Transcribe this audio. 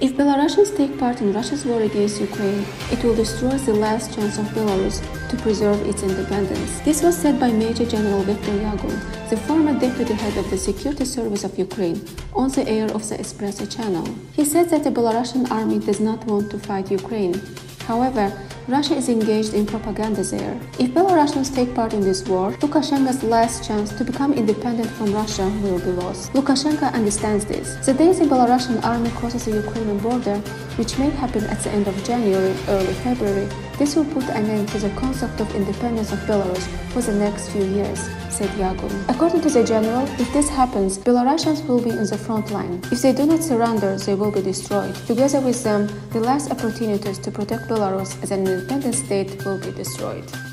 If Belarusians take part in Russia's war against Ukraine, it will destroy the last chance of Belarus to preserve its independence. This was said by Major General Viktor Yagun, the former deputy head of the Security Service of Ukraine, on the air of the Espresso Channel. He said that the Belarusian army does not want to fight Ukraine. However, Russia is engaged in propaganda there. If Belarusians take part in this war, Lukashenko's last chance to become independent from Russia will be lost. Lukashenko understands this. The day the Belarusian army crosses the Ukrainian border, which may happen at the end of January, early February, this will put an end to the concept of independence of Belarus for the next few years, said Yagun. According to the general, if this happens, Belarusians will be in the front line. If they do not surrender, they will be destroyed. Together with them, the last opportunities to protect Belarus as an independent state will be destroyed.